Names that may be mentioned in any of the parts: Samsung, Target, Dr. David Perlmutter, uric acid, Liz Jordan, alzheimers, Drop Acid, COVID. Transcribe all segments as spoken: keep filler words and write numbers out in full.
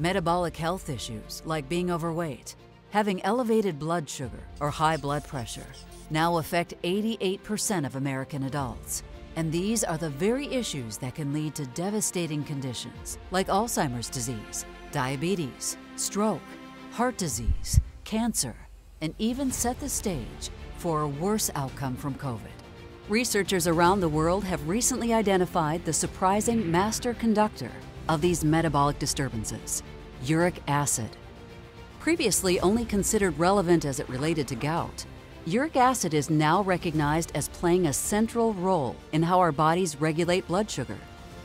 metabolic health issues like being overweight, having elevated blood sugar or high blood pressure now affect eighty-eight percent of American adults. And these are the very issues that can lead to devastating conditions like Alzheimer's disease, diabetes, stroke, heart disease, cancer, and even set the stage for a worse outcome from COVID. Researchers around the world have recently identified the surprising master conductor of these metabolic disturbances, uric acid. Previously only considered relevant as it related to gout, uric acid is now recognized as playing a central role in how our bodies regulate blood sugar,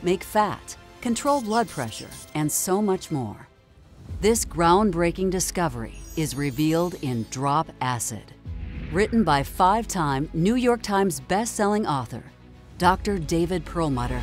make fat, control blood pressure, and so much more. This groundbreaking discovery is revealed in Drop Acid, written by five-time New York Times best-selling author, Doctor David Perlmutter.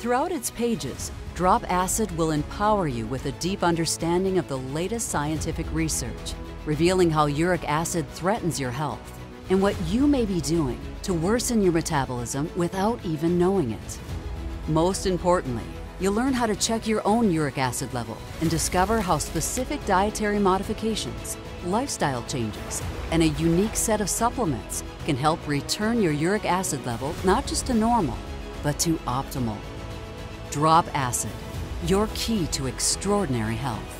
Throughout its pages, Drop Acid will empower you with a deep understanding of the latest scientific research, revealing how uric acid threatens your health and what you may be doing to worsen your metabolism without even knowing it. Most importantly, you'll learn how to check your own uric acid level and discover how specific dietary modifications, lifestyle changes, and a unique set of supplements can help return your uric acid level not just to normal, but to optimal. Drop Acid, your key to extraordinary health.